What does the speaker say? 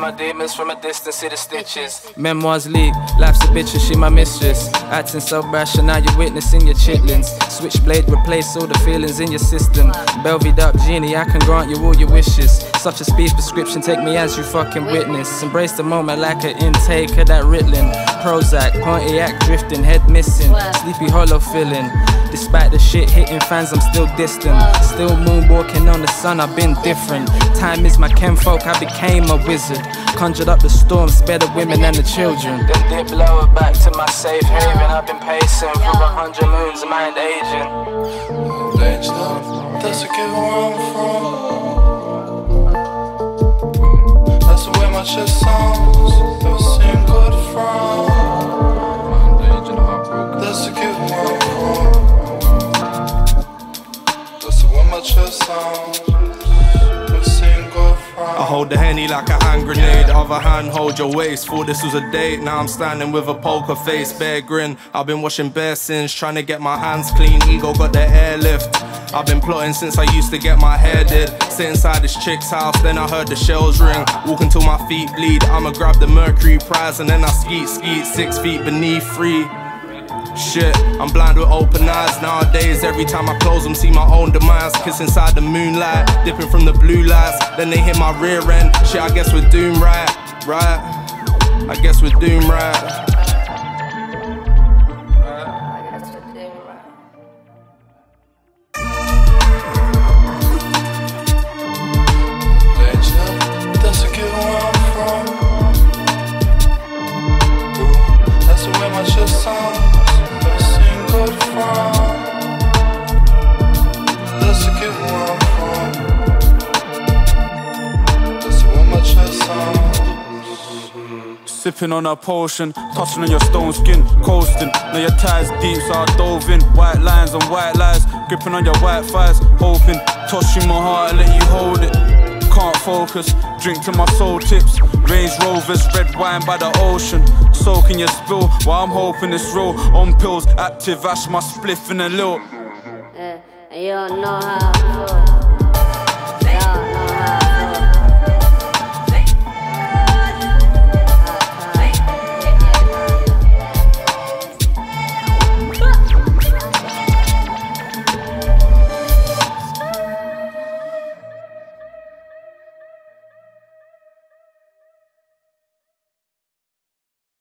and my demons from a distance, see the stitches. Memoirs leak, life's a bitch and she my mistress. Acting so rash and now you're witnessing your chitlins. Switchblade replace all the feelings in your system. Belvied up genie, I can grant you all your wishes. Such a speech prescription, take me as you fucking witness. Embrace the moment like an intake of that Ritalin. Prozac, Pontiac drifting, head missing. Sleepy hollow feeling. Despite the shit hitting fans, I'm still distant. Still moonwalking on the sun, I've been different. Time is my kinfolk, I became a wizard. Conjured up the storm, spare the women and the children. Then dip lower back to my safe haven. I've been pacing for 100 moons, mind aging. Aged up, that's a given where I'm from. That's the way my chest sounds, never seen good from. That's a given where I'm from. That's the way my chest sounds. I hold the Henny like a hand grenade, the other hand hold your waist. Thought this was a date, now I'm standing with a poker face. Bare grin, I've been washing bare sins, trying to get my hands clean. Ego got the airlift, I've been plotting since I used to get my hair did. Sit inside this chick's house, then I heard the shells ring. Walk until my feet bleed, I'ma grab the Mercury prize. And then I skeet 6 feet beneath free. Shit, I'm blind with open eyes. Nowadays, every time I close them, see my own demise. Kiss inside the moonlight, dipping from the blue lights. Then they hit my rear end. Shit, I guess we're doomed, right? Right? I guess we're doomed, right? Sipping on a potion, touching on your stone skin, coasting. Now your ties deep, so I dove in. White lines and white lies, gripping on your white thighs, hoping. Touching my heart, I let you hold it. Can't focus, drink till my soul tips. Range Rovers, red wine by the ocean. Soaking your spill, while I'm hoping it's real. On pills, active ash, my spliff in a lil. You don't know how I feel.